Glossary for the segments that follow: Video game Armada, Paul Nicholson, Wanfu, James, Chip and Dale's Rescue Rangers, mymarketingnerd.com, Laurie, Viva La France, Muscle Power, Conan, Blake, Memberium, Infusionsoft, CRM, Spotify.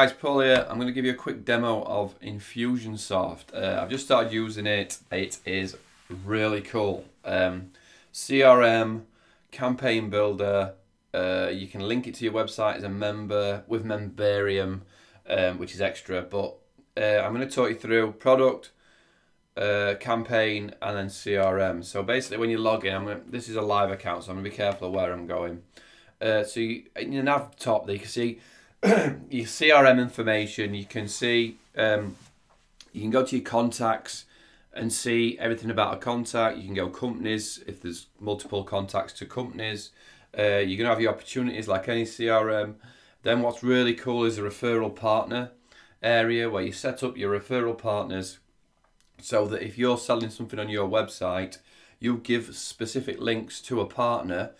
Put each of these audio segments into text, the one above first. Guys, Paul here. I'm going to give you a quick demo of Infusionsoft. I've just started using it. It is really cool. CRM, campaign builder. You can link it to your website as a member with Memberium, which is extra. But I'm going to talk you through product, campaign, and then CRM. So basically, when you log in, this is a live account, so I'm going to be careful of where I'm going. So in the nav top, there you can see your CRM information. You can see, you can go to your contacts and see everything about a contact. You can go companies if there's multiple contacts to companies. You can have your opportunities like any CRM. Then what's really cool is the referral partner area where you set up your referral partners so that if you're selling something on your website, you give specific links to a partner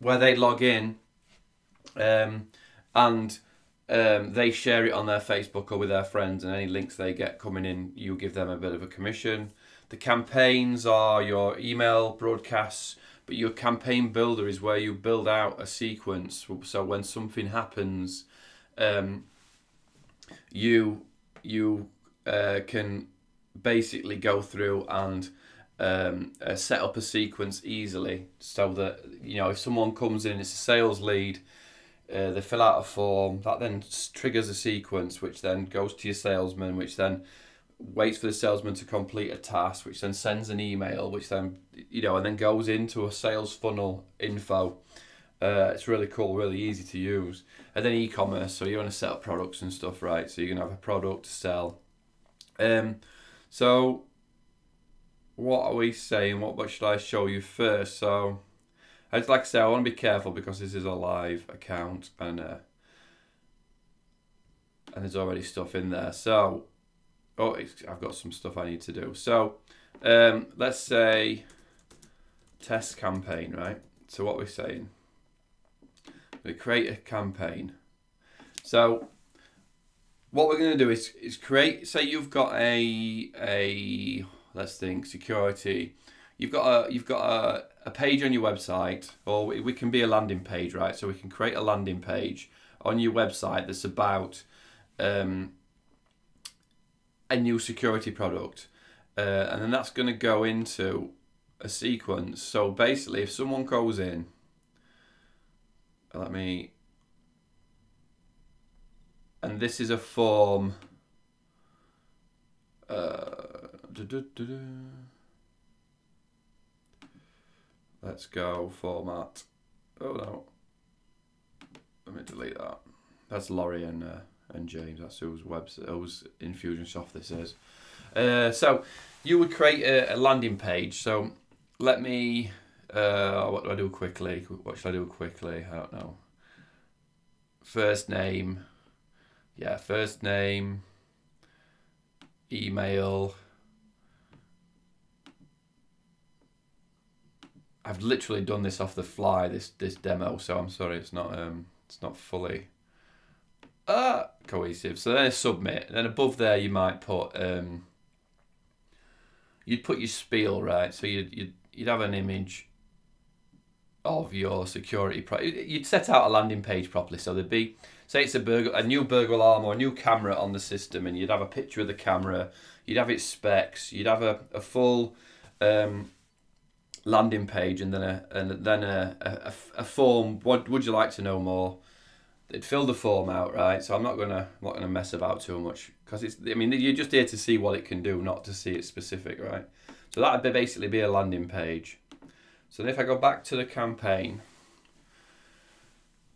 where they log in and they share it on their Facebook or with their friends, and any links they get coming in, you give them a bit of a commission. The campaigns are your email broadcasts, but your campaign builder is where you build out a sequence. So when something happens, you can basically go through and set up a sequence easily, so that if someone comes in, it's a sales lead. They fill out a form that then triggers a sequence, which then goes to your salesman, which then waits for the salesman to complete a task, which then sends an email, which then and then goes into a sales funnel info. It's really cool, really easy to use. And then e-commerce, so you want to set up products and stuff, right? So you're gonna have a product to sell. So what are we saying? What should I show you first? So like I say, I want to be careful because this is a live account, and there's already stuff in there. So, I've got some stuff I need to do. So, let's say test campaign, right? So what we're saying, we create a campaign. So what we're going to do is create. Say you've got a let's think security. You've got a page on your website, or it can be a landing page, right? So we can create a landing page on your website that's about a new security product, and then that's going to go into a sequence. So basically, if someone goes in, and this is a form. Let's go format. Oh no. Let me delete that. That's Laurie and James. That's whose website, whose Infusionsoft this is. So you would create a landing page. So let me. What do I do quickly? What should I do quickly? I don't know. First name. Yeah, first name. Email. I've literally done this off the fly, this demo, so I'm sorry it's not fully cohesive. So then I submit, and then above there you might put you'd put your spiel, right? So you'd have an image of your security you'd set out a landing page properly, so there'd be, say it's a new burglar alarm or a new camera on the system, and you'd have a picture of the camera, you'd have its specs, you'd have a full landing page, and then a form. What would you like to know more? It'd fill the form out, right? So I'm not gonna mess about too much, because it's, I mean, you're just here to see what it can do, not to see it specific, right? So that'd basically be a landing page. So then if I go back to the campaign,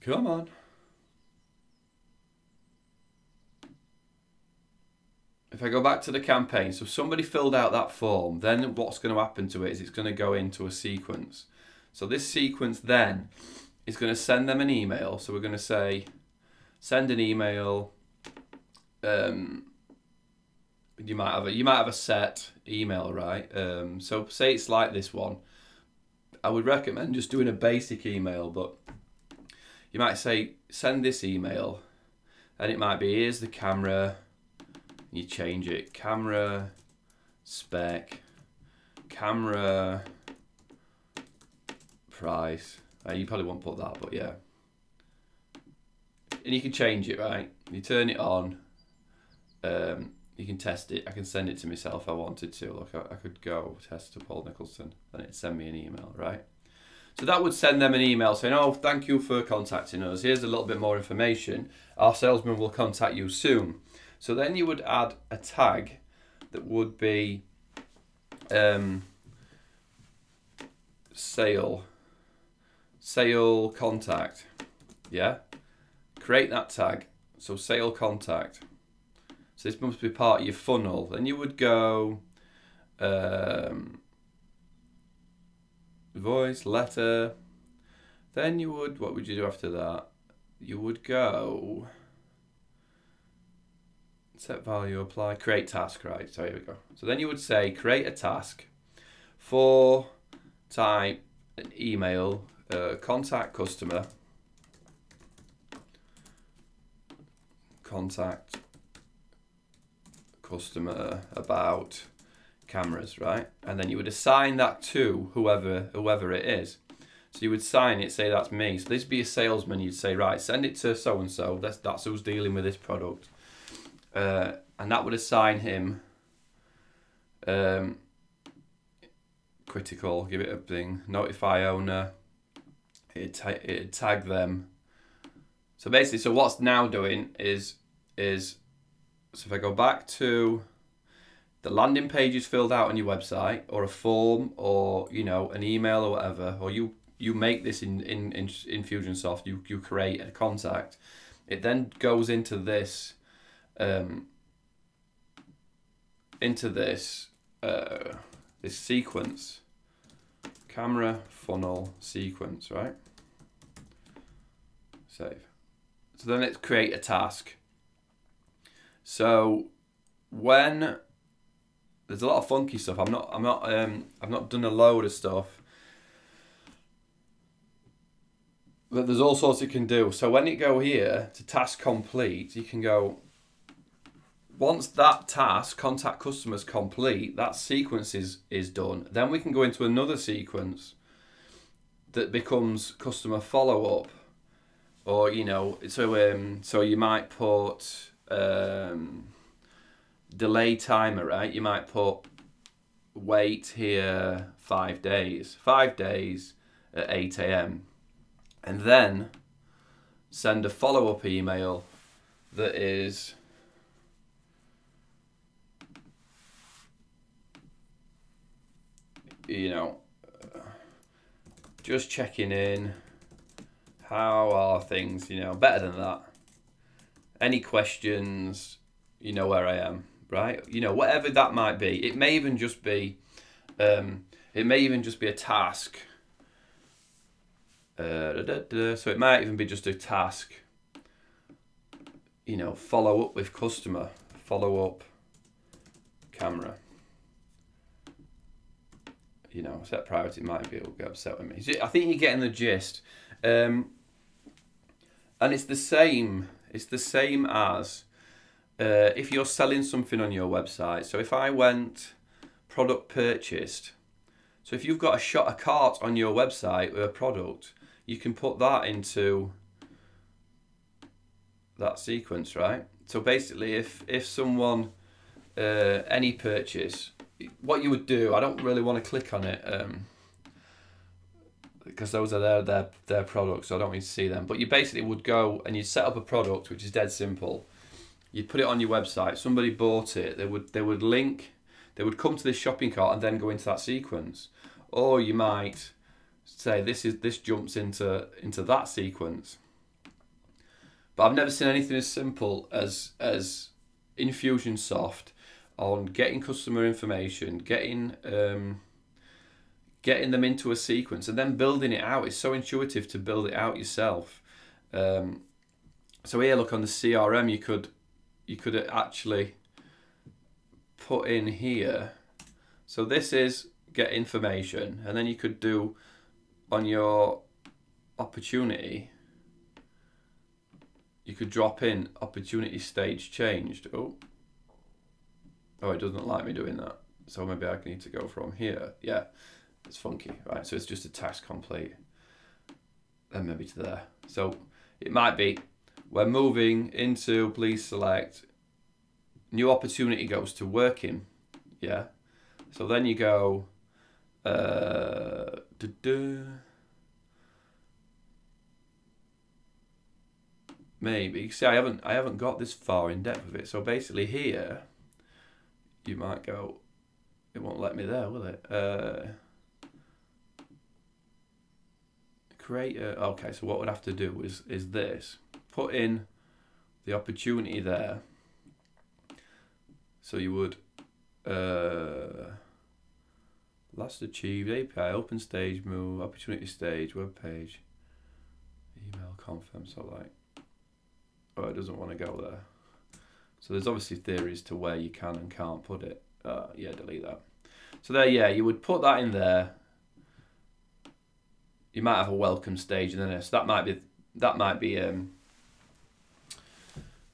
come on. If I go back to the campaign, so if somebody filled out that form, then what's going to happen to it is it's going to go into a sequence. So this sequence then is going to send them an email. So we're going to say, send an email. You might have a set email, right? So say it's like this one. I would recommend just doing a basic email, but you might say, send this email, and it might be, here's the camera. You change it, camera spec, camera price. You probably won't put that, but yeah, and you can change it, right? You turn it on. You can test it. I can send it to myself if I wanted to. Look, I could go test to Paul Nicholson, then it'd send me an email, right? So that would send them an email saying, oh, thank you for contacting us. Here's a little bit more information. Our salesman will contact you soon. So then you would add a tag that would be sale contact, yeah? Create that tag, so sale contact. So this must be part of your funnel. Then you would go voice, letter. Then you would, what would you do after that? You would go set value, apply, create task, right? So here we go. So then you would say create a task for type an email, contact customer, about cameras, right? And then you would assign that to whoever it is. So you would sign it, say that's me. So this would be a salesman. You'd say, right, send it to so and so. That's who's dealing with this product, and that would assign him critical. Give it a thing. Notify owner. It'd tag them. So basically, so what's now doing is so if I go back to the landing page is filled out on your website or a form or, you know, an email or whatever, or you make this in Infusionsoft, you create a contact. It then goes into this sequence, camera funnel sequence, right? Save. So then let's create a task. So when there's a lot of funky stuff, I've not done a load of stuff, but there's all sorts you can do. So when you go here to task complete, you can go, once that task contact customers complete, that sequence is done. Then we can go into another sequence that becomes customer follow up, or you know, so you might put. Delay timer, right? You might put wait here 5 days, 5 days at 8 AM, and then send a follow-up email that is just checking in, how are things, better than that. Any questions, you know where I am, right? You know, whatever that might be. It may even just be, a task. So it might even be just a task, follow up with customer, follow up camera. Set priority, might be able to get upset with me. So I think you're getting the gist. And it's the same. It's the same as if you're selling something on your website. So if I went product purchased, so if you've got a cart on your website with a product, you can put that into that sequence, right? So basically if someone, any purchase, what you would do, I don't really want to click on it because those are their products, so I don't need to see them. But you basically would go and you'd set up a product, which is dead simple. You'd put it on your website, somebody bought it, they would link, they would come to this shopping cart and then go into that sequence. Or you might say this jumps into that sequence. But I've never seen anything as simple as Infusionsoft on getting customer information, getting them into a sequence and then building it out. It's so intuitive to build it out yourself. So here, look, on the CRM, you could actually put in here. So this is get information, and then you could do on your opportunity, you could drop in opportunity stage changed. Oh, it doesn't like me doing that. So maybe I need to go from here, yeah. It's funky, right? So it's just a task complete, then maybe to there. So it might be We're moving into, please select, new opportunity goes to working. Yeah. So then you go, maybe, see I haven't got this far in depth of it. So basically here, you might go, it won't let me there, will it? Create a, okay, so what we'd have to do is this, put in the opportunity there. So you would, last achieved, API, open stage, move, opportunity stage, web page, email, confirm, so like, oh, it doesn't want to go there. So there's obviously theories to where you can and can't put it. Yeah, delete that. So there, yeah, you would put that in there. You might have a welcome stage in there, so that might be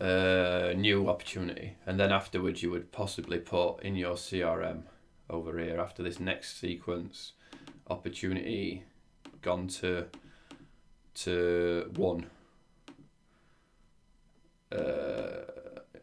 a new opportunity. And then afterwards, you would possibly put in your CRM over here after this next sequence, opportunity gone to one.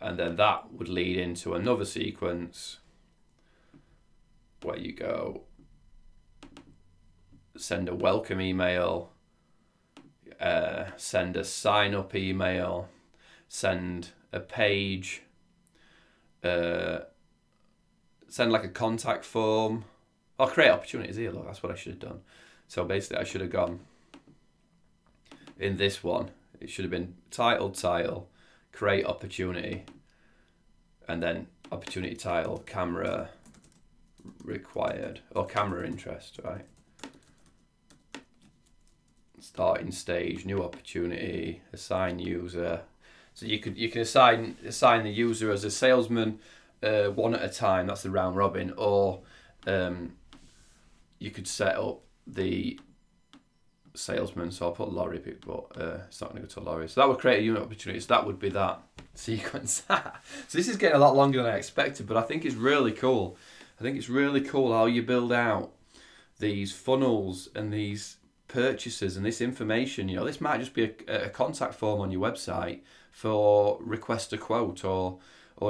And then that would lead into another sequence where you go send a welcome email, send a sign up email, send a page, send like a contact form. I'll create opportunities here, look, that's what I should have done. So basically I should have gone in this one, it should have been title, create opportunity, and then opportunity title, camera required, or camera interest, right? Starting stage, new opportunity, assign user. So you can assign the user as a salesman one at a time, that's the round robin, or you could set up the salesman, so I'll put Laurie, but it's not going to go to Laurie. So that would create a unit opportunity, so that would be that sequence. So this is getting a lot longer than I expected, but I think it's really cool. I think it's really cool how you build out these funnels and these purchases and this information. You know, this might just be a contact form on your website for request a quote or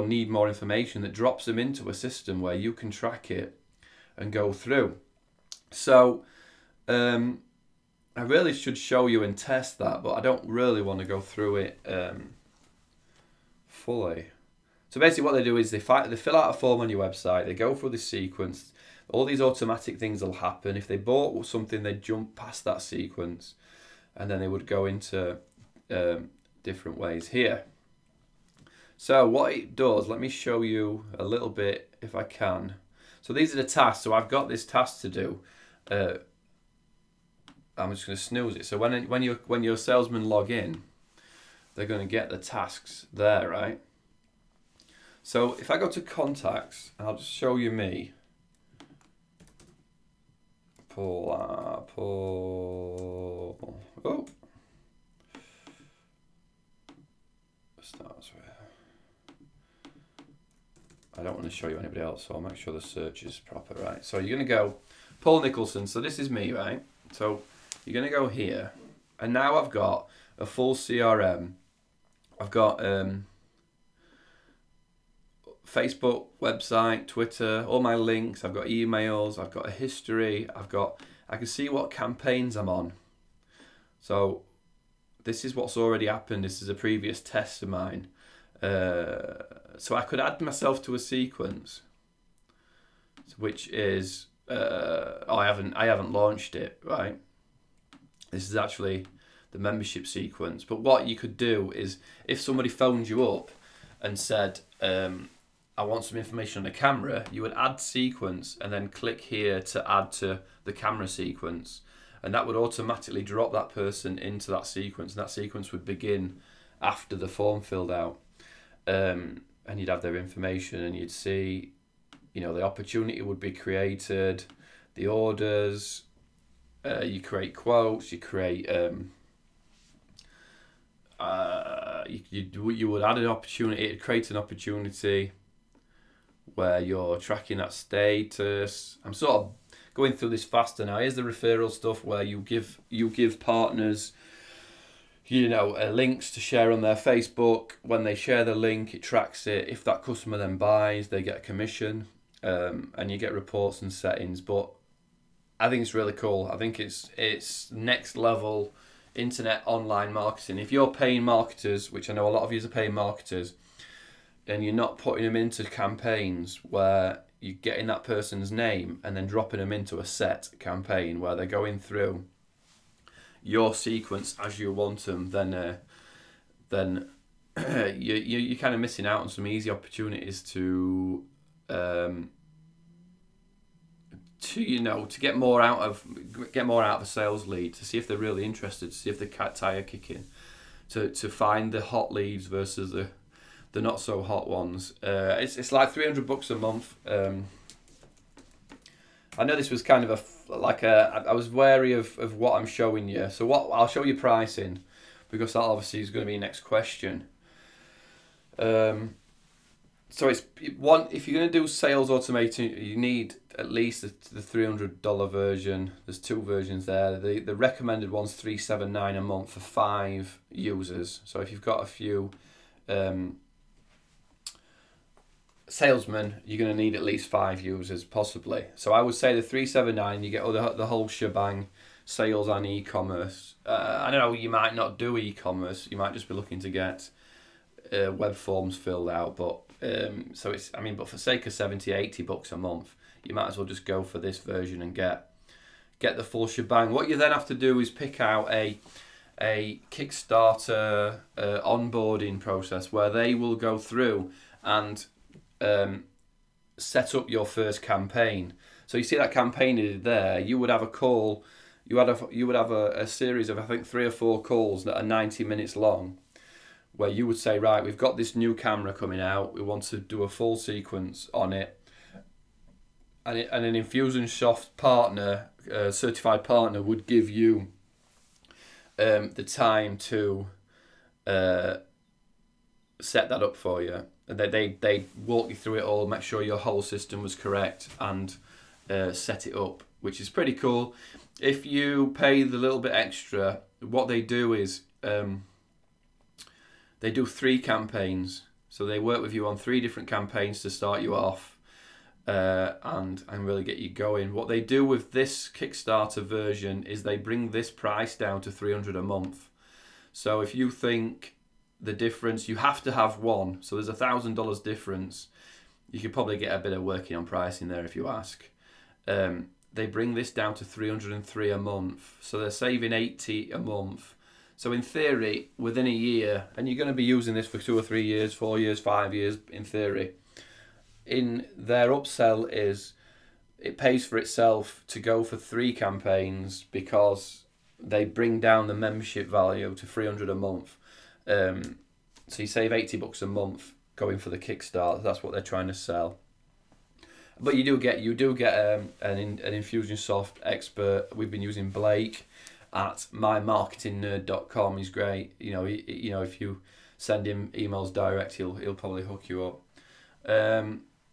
need more information that drops them into a system where you can track it and go through. So, I really should show you and test that, but I don't really want to go through it fully. So basically what they do is they fill out a form on your website, they go through the sequence, all these automatic things will happen. If they bought something, they'd jump past that sequence, and then they would go into different ways here. So what it does, let me show you a little bit if I can. So these are the tasks, so I've got this task to do. I'm just going to snooze it. So when your salesmen log in, they're going to get the tasks there, right? So if I go to contacts, I'll just show you me. Paul. Oh. Starts with. I don't want to show you anybody else, so I'll make sure the search is proper, right? So you're going to go Paul Nicholson. So this is me, right? So you're going to go here, and now I've got a full CRM. I've got Facebook, website, Twitter, all my links. I've got emails. I've got a history. I can see what campaigns I'm on. So this is what's already happened. This is a previous test of mine. So I could add myself to a sequence, which is. I haven't launched it, right? This is actually the membership sequence. But what you could do is, if somebody phoned you up and said, I want some information on the camera, you would add sequence and then click here to add to the camera sequence. And that would automatically drop that person into that sequence. And that sequence would begin after the form filled out. And you'd have their information and you'd see, you know, the opportunity would be created, the orders, you create quotes, you create, you would add an opportunity, it'd create an opportunity where you're tracking that status. I'm sort of going through this faster now. Here's the referral stuff where you give partners you know, links to share on their Facebook. When they share the link, it tracks it. If that customer then buys, they get a commission, and you get reports and settings. But I think it's really cool. I think it's next level internet online marketing. If you're paying marketers, which I know a lot of you are paying marketers, and you're not putting them into campaigns where you're getting that person's name and then dropping them into a set campaign where they're going through your sequence as you want them, then you're kind of missing out on some easy opportunities to you know, to get more out of a sales lead, to see if they're really interested, to see if the tire kicking, to find the hot leads versus the not so hot ones. It's like $300 a month. I know this was kind of I was wary of what I'm showing you. So what I'll show you pricing, because that obviously is going to be next question. So it's one, if you're going to do sales automation, you need at least the $300 version. There's two versions there. The recommended one's $379 a month for 5 users. So if you've got a few salesmen, you're going to need at least 5 users possibly. So I would say the $379, you get the whole shebang, sales and e-commerce. I don't know, you might not do e-commerce. You might just be looking to get web forms filled out, but so it's, I mean, but for sake of $70, $80 a month, you might as well just go for this version and get the full shebang. What you then have to do is pick out a Kickstarter onboarding process where they will go through and set up your first campaign. So you see that campaign there. You would have a call. You would have a series of, I think, 3 or 4 calls that are 90 minutes long, where you would say, right, we've got this new camera coming out. We want to do a full sequence on it, and an Infusionsoft partner, certified partner, would give you the time to set that up for you. And they walk you through it all, make sure your whole system was correct, and set it up, which is pretty cool. If you pay the little bit extra, what they do is they do 3 campaigns. So they work with you on 3 different campaigns to start you off and really get you going. What they do with this Kickstarter version is they bring this price down to $300 a month. So if you think the difference, you have to have one. So there's $1,000 difference. You could probably get a bit of working on pricing there if you ask. They bring this down to $303 a month. So they're saving $80 a month. So in theory, within a year, and you're going to be using this for 2 or 3 years, 4 years, 5 years, in theory, in their upsell is it pays for itself to go for 3 campaigns because they bring down the membership value to $300 a month. So you save $80 a month going for the Kickstarter. That's what they're trying to sell. But you do get an Infusionsoft expert. We've been using Blake at mymarketingnerd.com. He's great. You know, if you send him emails direct, he'll probably hook you up.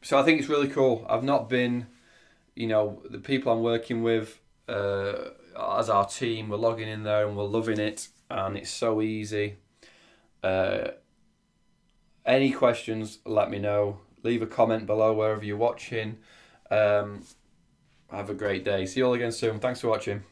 So I think it's really cool. I've not been, you know, the people I'm working with as our team, we're logging in there and we're loving it, and it's so easy. Any questions, let me know. Leave a comment below wherever you're watching. Have a great day. See you all again soon. Thanks for watching.